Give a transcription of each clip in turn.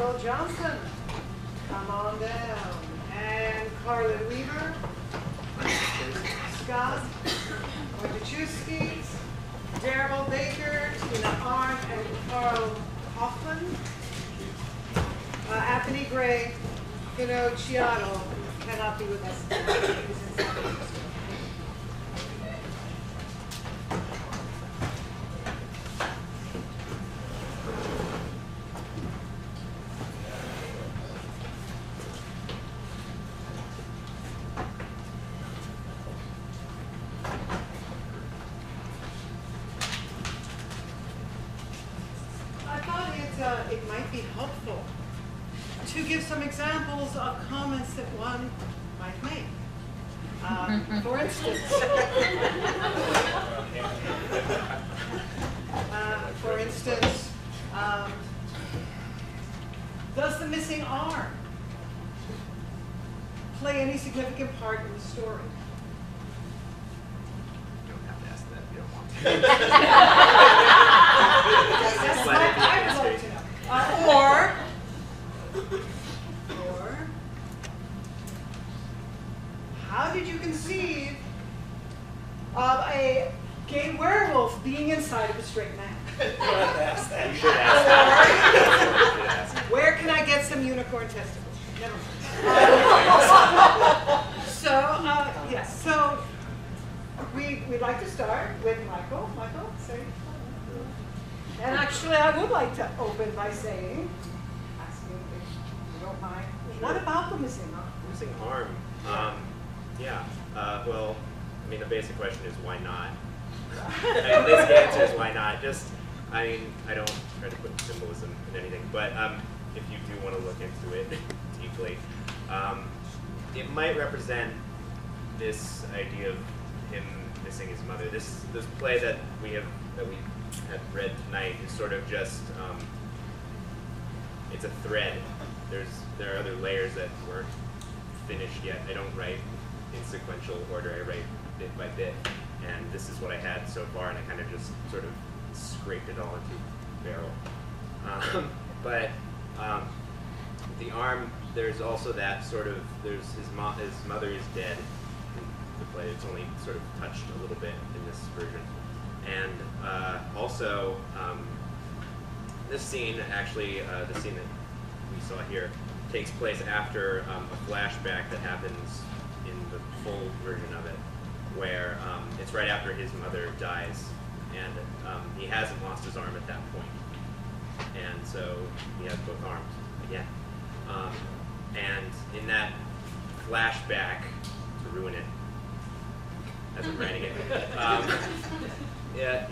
Michael Johnson, come on down. And Carlin Weaver, Scott Wojciechowski, Daryl Baker, Tina Arndt, and Carl Hoffman. Anthony Gray, Chiano cannot be with us today. The scene that we saw here takes place after a flashback that happens in the full version of it, where it's right after his mother dies, and he hasn't lost his arm at that point, and so he has both arms again. And in that flashback, to ruin it as I'm writing it, yeah,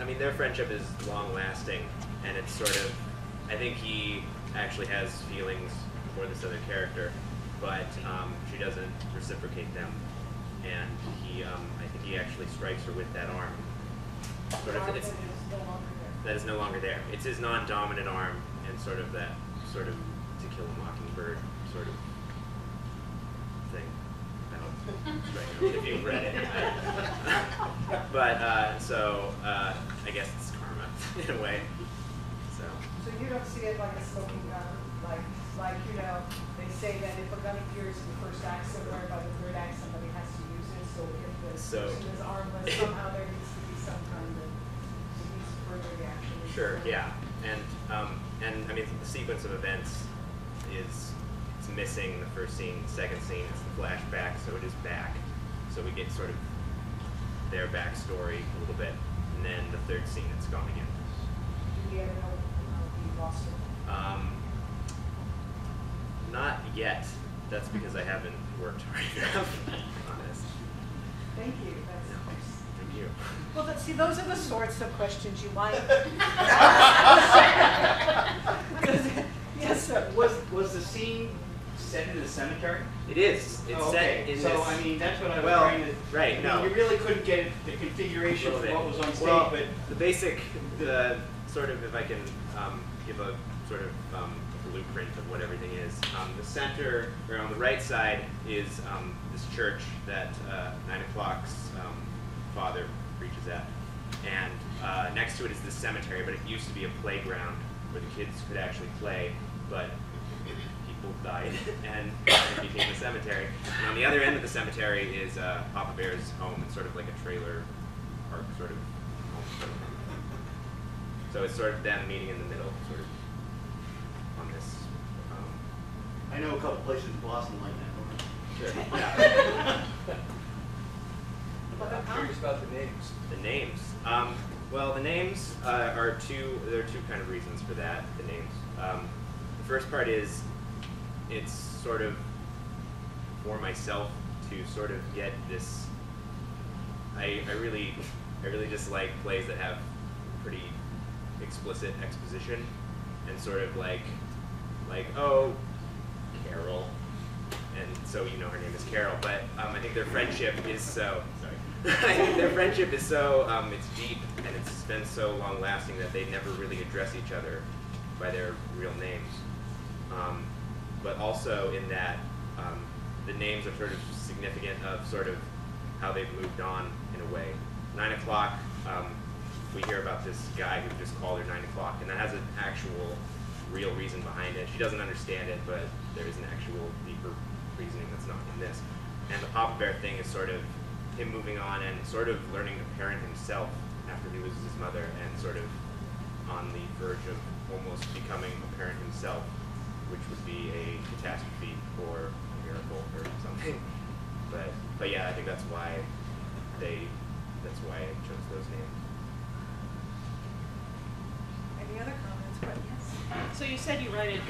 I mean, their friendship is long-lasting. And it's sort of, I think he actually has feelings for this other character, but she doesn't reciprocate them. And he, I think he actually strikes her with that arm. Sort of, it's, that is no longer there. It's his non-dominant arm, and sort of that, sort of To Kill a Mockingbird sort of thing. I don't know if you've read it. But so I guess it's karma in a way. So you don't see it like a smoking gun, like you know, they say that if a gun appears in the first act somewhere, by the third act somebody has to use it. So if the person is armless, somehow there needs to be some kind of further reaction. Sure, yeah, and I mean the sequence of events is it's missing the first scene, the second scene is the flashback, so it is back, so we get sort of their backstory a little bit, and then the third scene it's gone again. Do we ever know? Not yet. That's because I haven't worked hard enough. Honest. Thank you. That's nice. Thank you. Well, see, those are the sorts of questions you like. Yes, sir. Was the scene set in the cemetery? It is. It's set in this. So I mean, that's what I was trying to. Right. I mean, you really couldn't get the configuration of what was on stage, but the basic, the sort of, if I can. Give a sort of blueprint of what everything is. The center, or on the right side, is this church that 9 o'clock's father preaches at. And next to it is this cemetery, but it used to be a playground where the kids could actually play, but people died and it became a cemetery. And on the other end of the cemetery is Papa Bear's home. It's sort of like a trailer park sort of home. So it's sort of them meeting in the middle, sort of on this. I know a couple places in Boston like that. Sure. Yeah. I'm curious about the names. The names. Well, the names are two. There are two kind of reasons for that. The names. The first part is, it's sort of for myself to sort of get this. I really dislike plays that have pretty explicit exposition, and sort of like oh, Carol, and so you know her name is Carol. But I think their friendship is so. Sorry. Their friendship is so, it's deep and it's been so long lasting that they never really address each other by their real names. But also in that, the names are sort of significant of sort of how they've moved on in a way. 9 o'clock, we hear about this guy who just called her 9 o'clock, and that has an actual real reason behind it. She doesn't understand it, but there is an actual deeper reasoning that's not in this. And the Papa Bear thing is sort of him moving on and sort of learning to parent himself after he loses his mother, and sort of on the verge of almost becoming a parent himself, which would be a catastrophe or a miracle or something. But yeah, I think that's why I chose those names. Any other comments? But yes. So you said you write it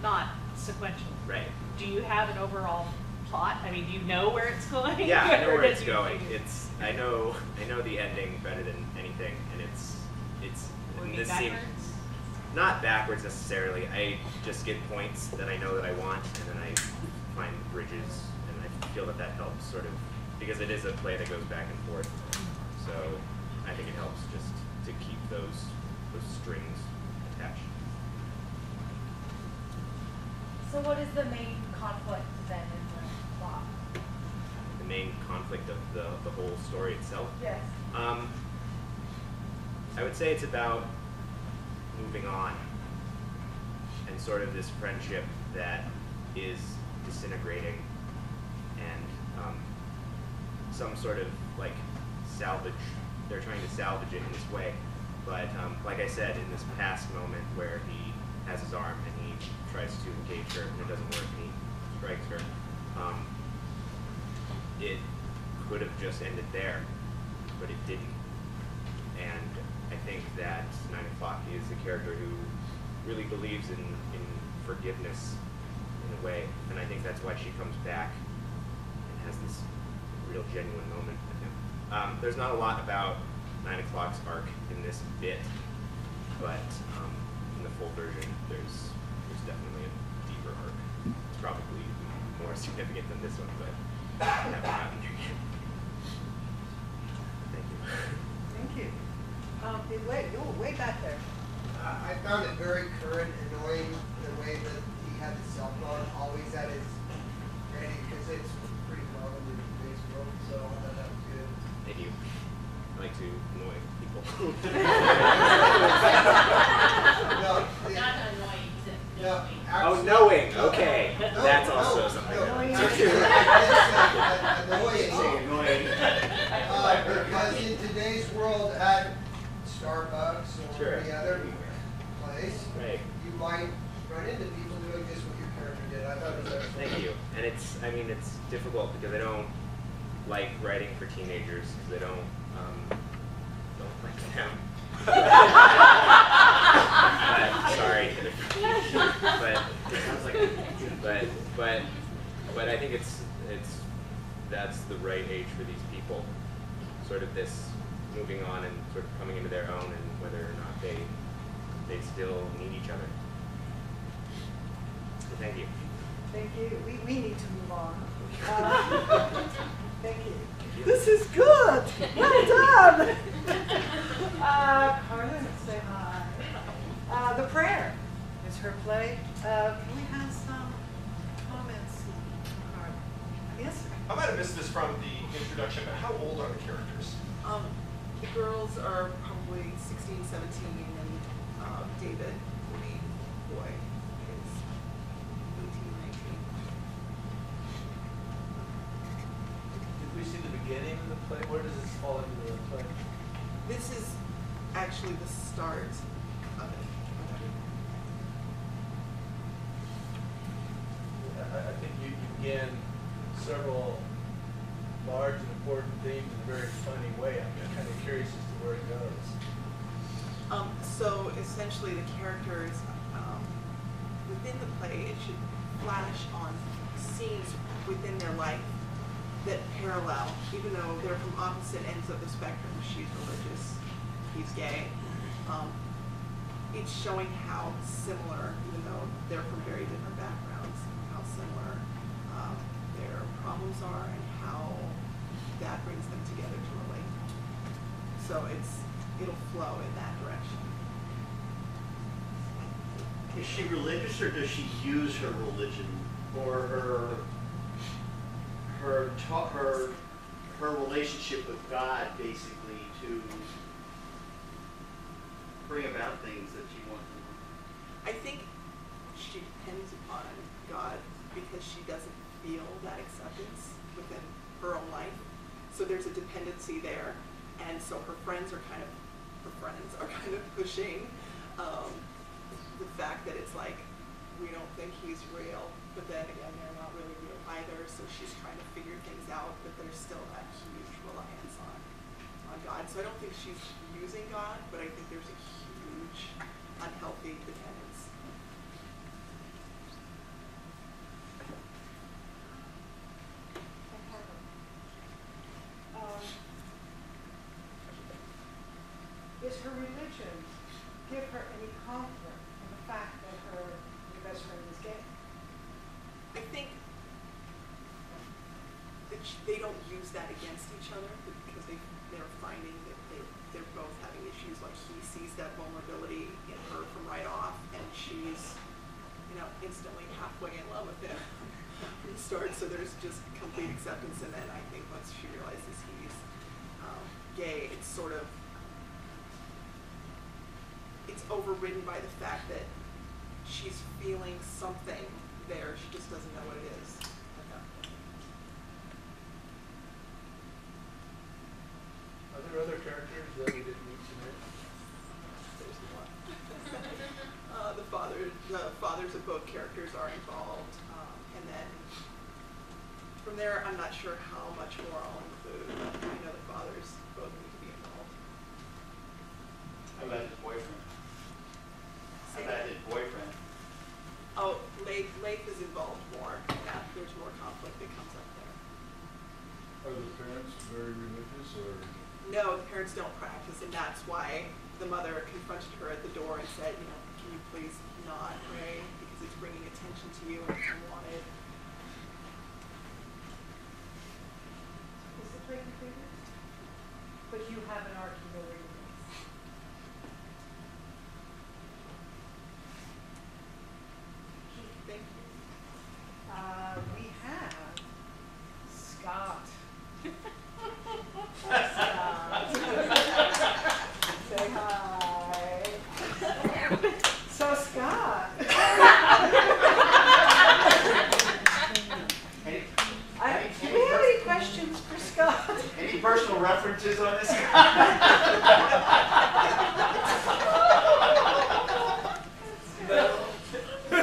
not sequential. Right. Do you have an overall plot? I mean, do you know where it's going? Yeah, I know where it's going. It's I know the ending better than anything, and it's this seems not backwards necessarily. I just get points that I know that I want, and then I find bridges, and I feel that helps sort of, because it is a play that goes back and forth. So I think it helps just to keep those strings attached. So what is the main conflict then? The main conflict of the whole story itself? Yes. I would say it's about moving on and sort of this friendship that is disintegrating, and some sort of like salvage. They're trying to salvage it in this way, but like I said, in this past moment where he has his arm and he tries to engage her and it doesn't work and he strikes her. It could have just ended there, but it didn't. And I think that 9 o'clock is a character who really believes in forgiveness in a way, and I think that's why she comes back and has this real genuine moment with him. There's not a lot about 9 o'clock's arc in this bit, but in the full version, there's definitely a deeper arc. It's probably more significant than this one, but that would happen. Thank you. Thank you. You're way back there. I found it very current, annoying the way that he had the cell phone always at his ready, because it's pretty well in today's world, so I thought that was good. Thank you. I like to annoy people. Knowing, okay. No, that's also something. Because in today's world, at Starbucks or sure. Any other place, right. You might run into people doing just what your character did. I thought it was excellent. Thank you. And it's difficult because I don't like writing for teenagers because I don't like them. Sorry. But I think that's the right age for these people. Sort of this moving on and sort of coming into their own, and whether or not they still need each other. So thank you. Thank you. We need to move on. Thank you. This is good. Well done. Carlin, say hi. The Prayer is her play. Can we have some comments? Yes, sir. I might have missed this from the introduction, but how old are the characters? The girls are probably 16, 17, and David Wayne Boyd is 1819. Did we see the beginning of the play? Where does this fall into the play? This is actually the start of it. I think you begin several large and important themes in a very funny way. I'm kind of curious as to where it goes. So essentially the characters within the play, it should flash on scenes within their life that parallel, even though they're from opposite ends of the spectrum. She's religious, he's gay. It's showing how similar, even though they're from very different backgrounds, how similar their problems are and how that brings them together to relate. So it'll flow in that direction. Is she religious, or does she use her religion or her relationship with God basically to bring about things that she wants? I think she depends upon God because she doesn't feel that acceptance within her own life. So there's a dependency there, and so her friends are kind of pushing the fact that it's like, we don't think he's real, but then again, they're not really real either. So she's trying to figure things out, but there's still that huge reliance on God. So I don't think she's using God, but I think there's a huge unhealthy dependence. Does her religion give her any comfort in the fact that her best friend is gay? I think that they don't use that against each other because they're finding that they're both having issues. Like, he sees that vulnerability in her from right off, and she's, you know, instantly halfway in love with him from the start. So there's just complete acceptance, and then I think once she realizes he's gay, it's sort of, it's overridden by the fact that she's feeling something there. She just doesn't know what it is. Are there other characters that we didn't meet tonight? There's one. The fathers of both characters are involved, and then from there, I'm not sure how much more I'll include. I know the fathers both need to be involved. How about his boyfriend? How about his boyfriend? Oh, Leif is involved more. Yeah, there's more conflict that comes up there. Are the parents very religious, or? No, the parents don't practice, and that's why the mother confronted her at the door and said, you know, can you please not pray, because it's bringing attention to you and it's unwanted. Is the play completed? But you have an argument where you Thank you. We have Scott. Say hi. So Scott. Do we have any questions for Scott? Any personal references on this? No. Do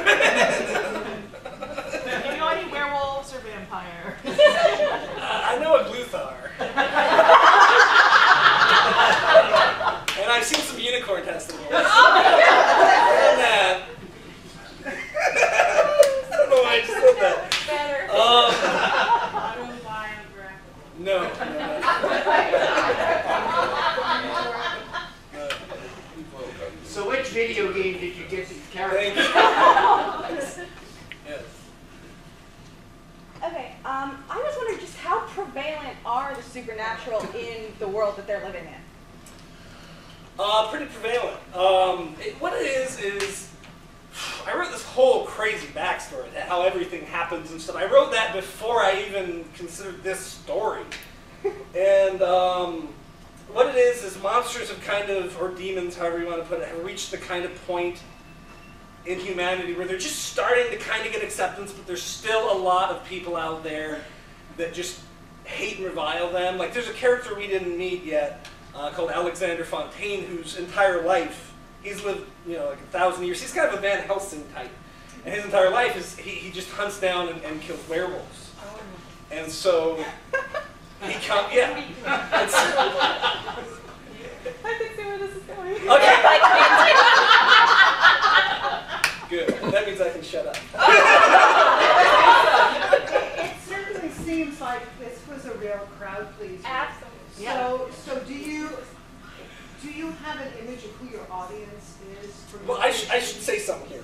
you know any werewolves or vampires? I know what Luthar. And I've seen some unicorn testicles. Oh, yeah. I don't know why I just said that. Better. I don't buy a graphic. No. So which video game did you get these characters? Yes. Okay. I was wondering, just how prevalent are the supernatural in the world that they're living in? Pretty prevalent. What it is I wrote this whole crazy backstory to how everything happens and stuff. I wrote that before I even considered this story. And What it is monsters have kind of, or demons, however you want to put it, have reached the kind of point in humanity where they're just starting to kind of get acceptance, but there's still a lot of people out there that just hate and revile them. Like, there's a character we didn't meet yet called Alexander Fontaine, whose entire life, he's lived, you know, like 1,000 years. He's kind of a Van Helsing type. And his entire life is, he just hunts down and kills werewolves. Oh. And so, yeah. I can see where this is going. Okay. Good. That means I can shut up. It certainly seems like this was a real crowd pleaser. Absolutely. So do you have an image of who your audience is? Well, I should say something here.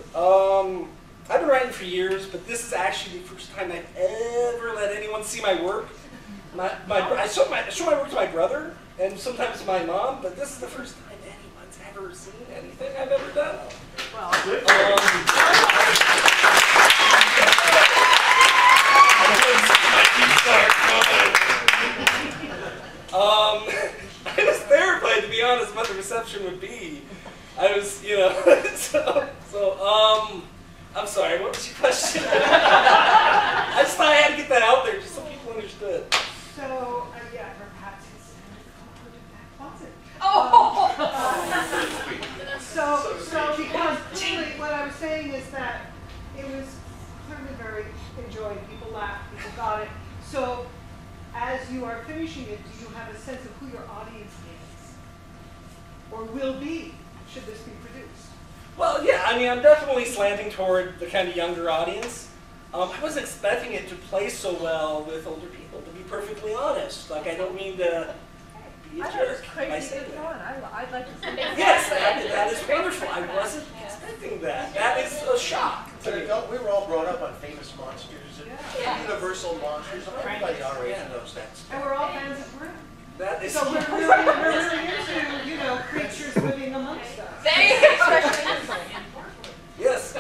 I've been writing for years, but this is actually the first time I've ever let anyone see my work. I show my work to my brother and sometimes to my mom, but this is the first time anyone's ever seen anything I've ever done. Well, I was terrified, to be honest, what the reception would be. I was, you know, I'm sorry, what was your question? I just thought I had to get that out there just so people understood. So, yeah, perhaps it's comfort in that closet. Oh! So because really what I was saying is that it was clearly very enjoyed. People laughed, people got it. So, as you are finishing it, do you have a sense of who your audience is? Or will be, should this be produced? Well, yeah, I mean, I'm definitely slanting toward the kind of younger audience. I wasn't expecting it to play so well with older people, to be perfectly honest. Like, I don't mean to be a jerk. I thought it was crazy good fun. I'd like to see that. Yes, that is wonderful. I wasn't expecting that. That is a shock. We were all brought up on famous monsters and universal monsters. Everybody our age knows that stuff. And we're all fans of Grimm. That is so we're into, you know, creatures living amongst us. Yes.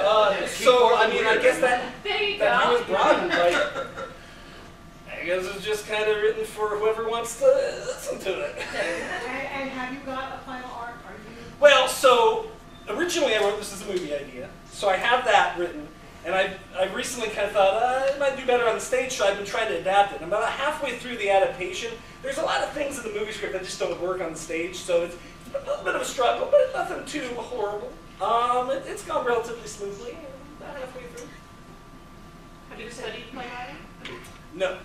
So I mean, I guess that was broadened. Like, I guess it's just kind of written for whoever wants to listen to it. And have you got a final art? Well, so originally I wrote this as a movie idea, so I have that written, and I recently kind of thought it might do better on the stage, so I've been trying to adapt it. I'm about halfway through the adaptation. There's a lot of things in the movie script that just don't work on the stage, so it's a little bit of a struggle, but nothing too horrible. It's gone relatively smoothly, about halfway through. Have you studied playwriting? No.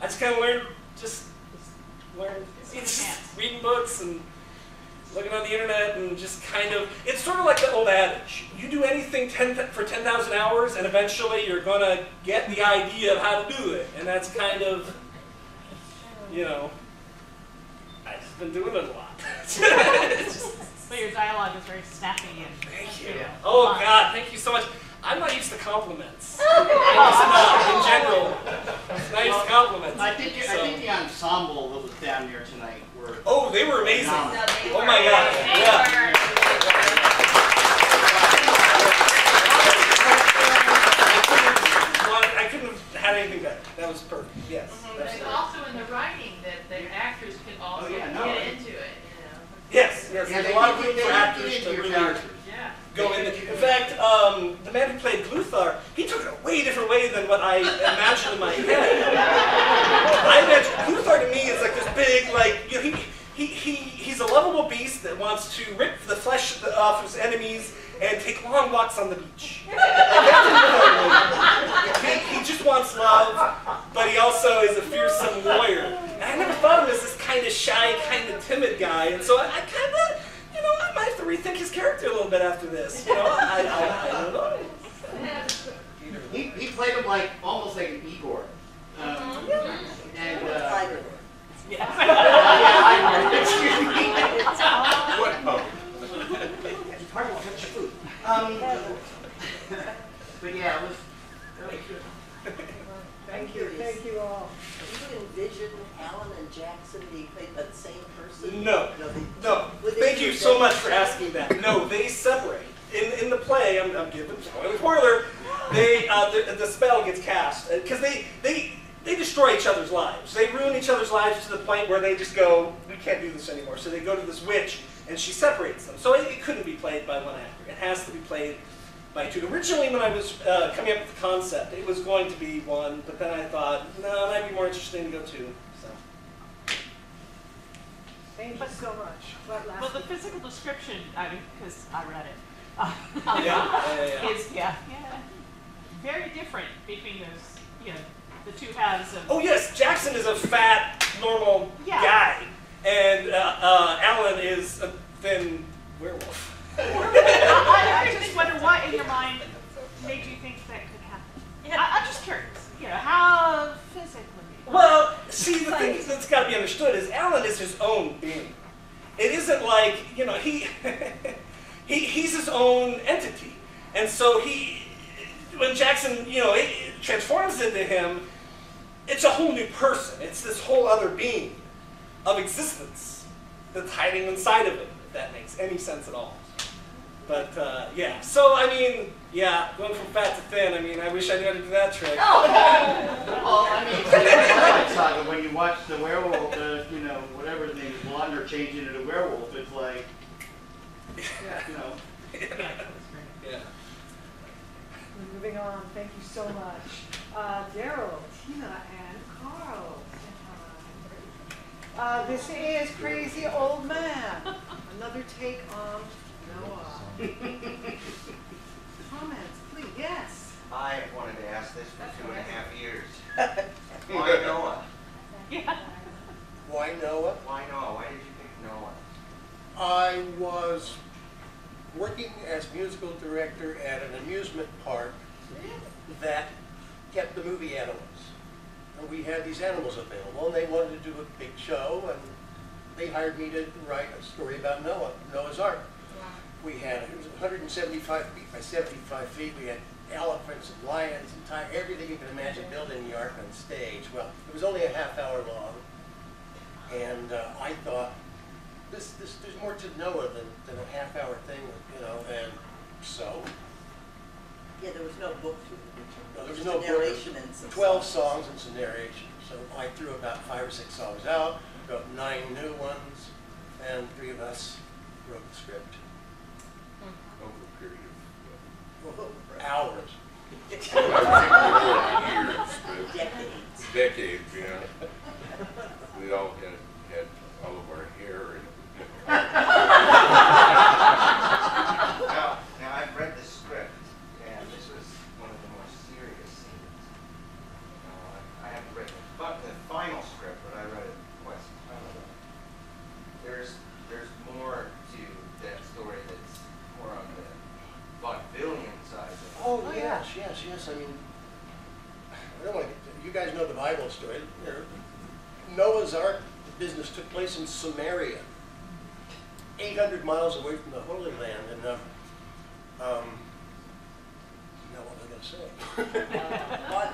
I just kind of learned, just reading books and looking on the internet and just kind of, it's sort of like the old adage. You do anything for 10,000 hours and eventually you're going to get the idea of how to do it. And that's kind of, you know, I've just been doing it a lot. So your dialogue is very snappy and thank you. Oh God, thank you so much. I'm not used to compliments. In general, not used to compliments. I think the ensemble that was down here tonight were they were amazing. Oh my God, yeah. I couldn't have had anything better. That was perfect. Yes. But it's also in the writing that the actors could also get into it. You know? Yes. Yes. There's a lot of room for actors to really go in. In fact, the man who played Gluthar, he took it a way different way than what I imagined in my head. I imagine Gluthar to me is like this big, like, you know, he's a lovable beast that wants to rip the flesh off his enemies and take long walks on the beach. He just wants love, but he also is a fearsome warrior. And I never thought of him as this kind of shy, kind of timid guy, and so I kind of, you know, I might have to rethink his character a little bit after this. You know, I don't know. He played him like almost like an Igor. But yeah, it was really good. Thank you all. Do you envision Alan and Jackson being played by the same person? No. Thank you so much for asking that. No, they separate. In the play, I'm giving spoiler. The spell gets cast because they they destroy each other's lives. They ruin each other's lives to the point where they just go, we can't do this anymore. So they go to this witch, and she separates them. So it couldn't be played by one actor. It has to be played by two. Originally, when I was coming up with the concept, it was going to be one, but then I thought, no, it might be more interesting to go two. So. Thank you so much. Well, the physical description, I mean, because I read it, is very different between those, you know, the two halves of... Oh, yes, Jackson is a fat, normal guy. And Alan is a thin werewolf. I just wonder what in your mind made you think that could happen. Yeah. I'm just curious, you know, how physically... Well, see, the thing that's got to be understood is Alan is his own being. It isn't like, you know, he's his own entity. And so he... When Jackson, you know, it transforms into him, it's a whole new person. It's this whole other being of existence that's hiding inside of him, if that makes any sense at all. But, yeah. So, I mean, yeah, going from fat to thin, I mean, I wish I knew how to do that trick. Oh, well, I mean, it's like when you watch the werewolf, you know, whatever his name is, Blonder, change into the werewolf, it's like, you know. Yeah. Moving on, thank you so much. Daryl, Tina, and Carl. This is Crazy Old Man. Another take on Noah. Comments, please. Yes. I wanted to ask this for 2.5 years. Why Noah? Yeah. Why Noah? Why Noah? Why did you pick Noah? I was working as musical director at an amusement park that kept the movie animals. And we had these animals available, and they wanted to do a big show, and they hired me to write a story about Noah, Noah's Ark. Wow. We had, it was 175 feet by 75 feet, we had elephants and lions and tigers, everything you can imagine building the Ark on stage. Well, it was only a half-hour long, and I thought, there's more to Noah than a half-hour thing, you know, and so. Yeah, there was no book to it. No, there was no narration book. And some 12 songs and some narration. So I threw about 5 or 6 songs out, wrote 9 new ones, and 3 of us wrote the script. Mm-hmm. Over a period of hours. Years, decades, you know. We all had all of our hair and now I've read the script, and this was one of the more serious scenes. I haven't read the final script, but I read it quite some time ago. There's more to that story that's more on the vaudevillian side. Oh yes. I mean, I don't want to. You guys know the Bible story. Noah's Ark business took place in Samaria, 800 miles away from the Holy Land, and now what was I going to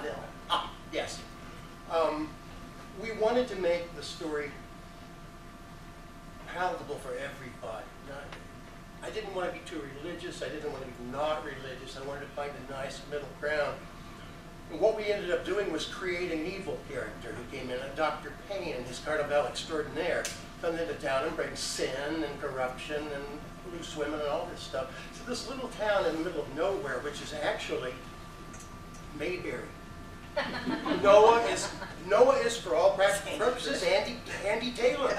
say? Yes. We wanted to make the story palatable for everybody. I didn't want to be too religious, I didn't want to be not religious, I wanted to find a nice middle ground. And what we ended up doing was create an evil character who came in, a Dr. Payne and his Carnival extraordinaire, comes into town and brings sin and corruption and loose women and all this stuff. So this little town in the middle of nowhere, which is actually Mayberry. Noah is for all practical purposes Andy Taylor.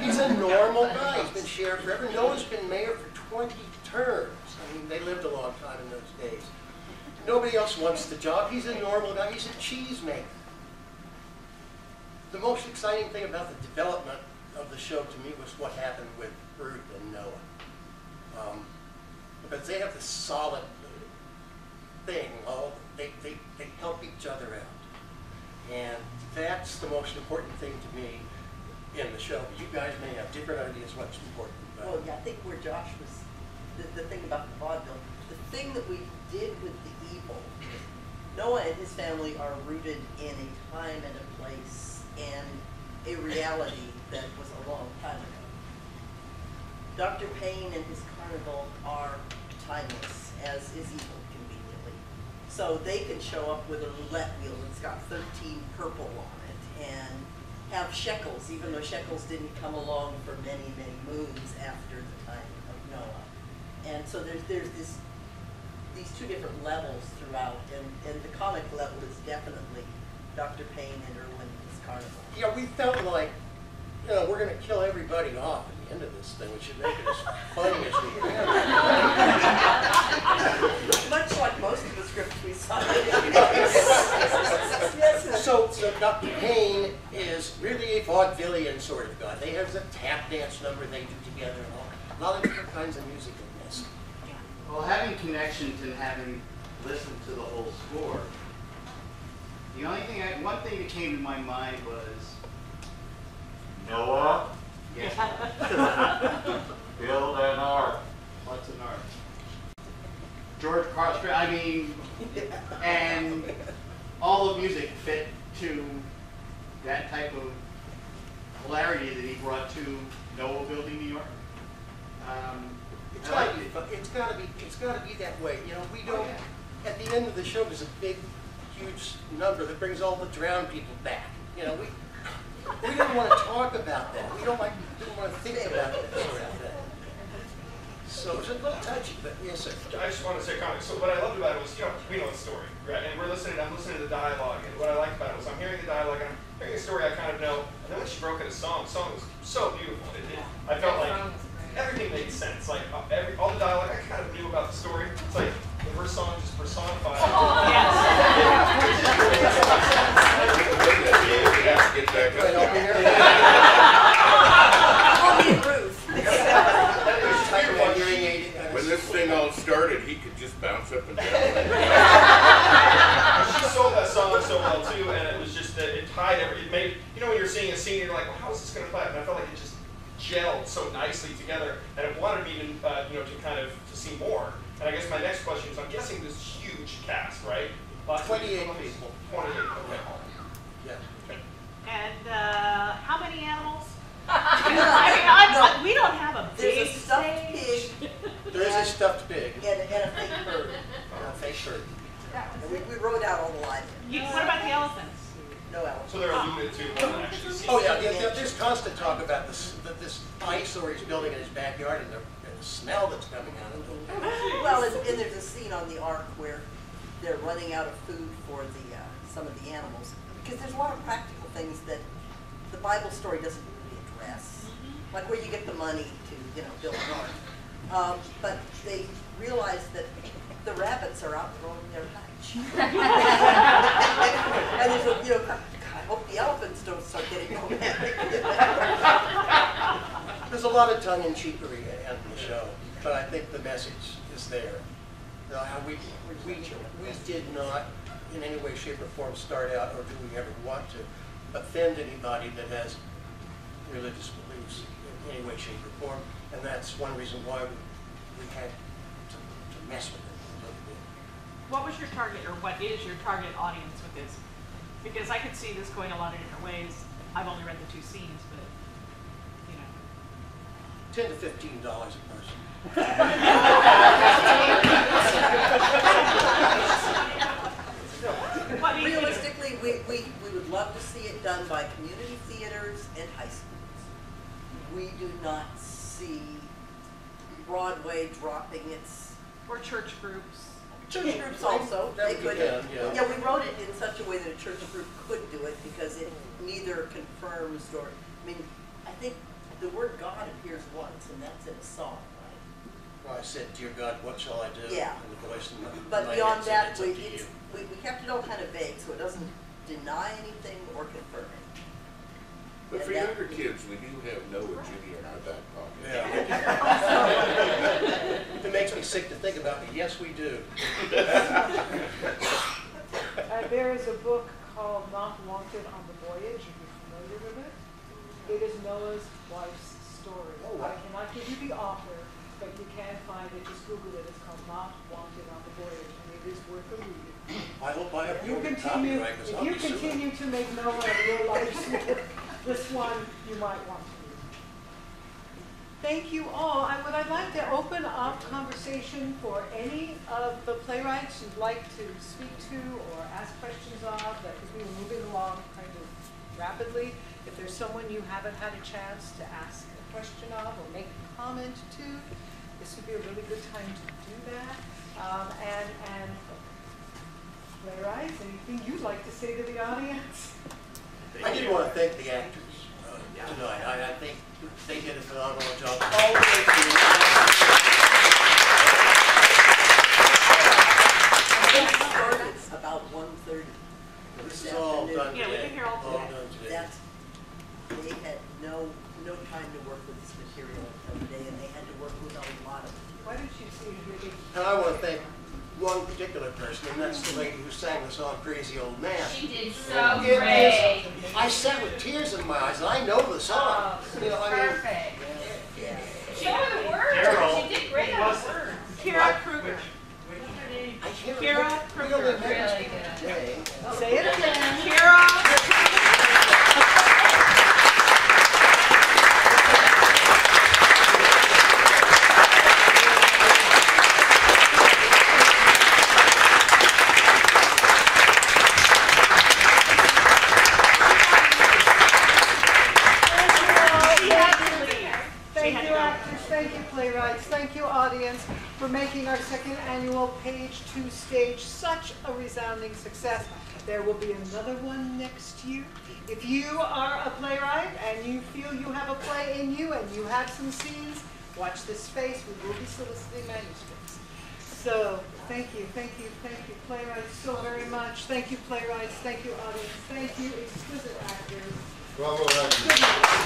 He's a normal guy. He's been sheriff forever. Noah's been mayor for 20 terms. I mean, they lived a long time in those days. Nobody else wants the job. He's a normal guy. He's a cheese maker. The most exciting thing about the development of the show to me was what happened with Ruth and Noah. Because they have this solid thing. They help each other out. And that's the most important thing to me in the show. You guys may have different ideas what's important. But well, yeah, I think where Josh was, the thing about the vaudeville, the thing that we did with the evil, Noah and his family are rooted in a time and a place and a reality that was a long time ago. Dr. Payne and his carnival are timeless, as is evil conveniently. So they could show up with a roulette wheel that's got 13 purple on it and have shekels, even though shekels didn't come along for many, many moons after the time of Noah. And so there's these two different levels throughout, and the comic level is definitely Dr. Payne and Irwin's Carnival. Yeah, we felt like, you know, we're going to kill everybody off at the end of this thing. We should make it as funny as we can. Much like most of the scripts we saw. So Dr. Payne is really a vaudevillian sort of guy. They have the tap dance number they do together and all. A lot of different kinds of music in this. Well, having connections and having listened to the whole score, the only thing, one thing that came to my mind was Noah. Yes. Build an ark. What's an ark? George Carstairs. I mean, and all the music fit to that type of hilarity that he brought to Noah building New York. It's got to be that way. You know, we don't. Oh, yeah. At the end of the show, there's a big, huge number that brings all the drowned people back. You know, we don't want to talk about that. We don't want to think about that sort of thing. So it's a little touchy, but yes, sir. I just want to say a comment. So what I loved about it was, you know, we know the story, right? And we're listening. I'm listening to the dialogue, and what I liked about it was I'm hearing the dialogue, and I'm hearing a story I kind of know. And then when she broke into song, the song was so beautiful. I felt like everything made sense. Like all the dialogue, I kind of knew about the story. It's like her song just personified. Oh, yes. Get back up. Over here. When this thing all started, he could just bounce up and down. She sold that song so well too, and it was just that it tied everything. It made, you know, when you're seeing a scene, you're like, well, how is this going to play out? And I felt like it just gelled so nicely together, and it wanted me to, you know, to kind of to see more. And I guess my next question is, I'm guessing this huge cast, right? 28 people. 28. Okay. Yeah. Okay. And how many animals? I mean, we don't have a big. There's a stuffed pig. There's a stuffed pig. And a fake bird. And a fake bird. And we wrote out all the lines. What about the elephants? No elephants. So they're alluded to. Oh yeah. There's constant talk about this eyesore he's building in his backyard, and the smell that's coming out of it. Well, and there's a scene on the ark where they're running out of food for the some of the animals, because there's a lot of practical things that the Bible story doesn't really address, like where you get the money to, you know, build an ark. But they realize that the rabbits are out throwing their hutch, and there's a, you know, God, I hope the elephants don't start getting romantic. There's a lot of tongue-in-cheekery in the show, but I think the message is there. We did not, in any way, shape, or form, start out, or do we ever want to, offend anybody that has religious beliefs in any way, shape, or form, and that's one reason why we had to mess with it a little bit. What was your target, or what is your target audience with this? Because I could see this going a lot of different ways. I've only read the two scenes, but. $10 to $15 a person. Realistically, we would love to see it done by community theaters and high schools. We do not see Broadway dropping its. Or church groups. Church groups also. They could. Yeah, we wrote it in such a way that a church group could do it because it neither confirms or. I mean, I think. The word God appears once, and that's in a song, right? Well, I said, "Dear God, what shall I do?" Yeah. In the voice but beyond that, we kept it all kind of vague, so it doesn't deny anything or confirm it. But and for younger kids, we do have Noah Jr. in our back pocket. Yeah. It makes me sick to think about, but yes, we do. There is a book called "Not Wanted on the Voyage." Are you familiar with it? It is Noah's wife's story. Oh, wow. I cannot give you the author, but you can find it. Just Google it. It's called Not Wanted on the Voyage, and it is worth a read. I hope I have if you continue to make Noah a real life story, this one you might want to read. thank you all. And what I'd like to open up conversation for any of the playwrights you'd like to speak to or ask questions of, because we were moving along kind of rapidly. If there's someone you haven't had a chance to ask a question of or make a comment to, this would be a really good time to do that. And playwrights, anything you'd like to say to the audience? I just want to thank the actors tonight. I think they did a phenomenal job. It's about 1:30. This is all done. Yeah, we can hear all today. That's, they had no time to work with this material every day, and they had to work with a lot of it. Why did you see it? And I want to thank one particular person, and that's the lady who sang the song Crazy Old Man. She did so great. I sat with tears in my eyes, and I know the song. Oh, you know, perfect. I mean, yeah. She knew the words. Carol, she did great on the words. Kara Kruger. Kara Kruger. Really good. Oh, say it again. Kara Kruger. For making our second annual Page Two Stage such a resounding success. There will be another one next year. If you are a playwright and you feel you have a play in you and you have some scenes, watch this space. We will be soliciting manuscripts. So thank you playwrights so very much. Thank you playwrights, thank you audience, thank you exquisite actors. Bravo,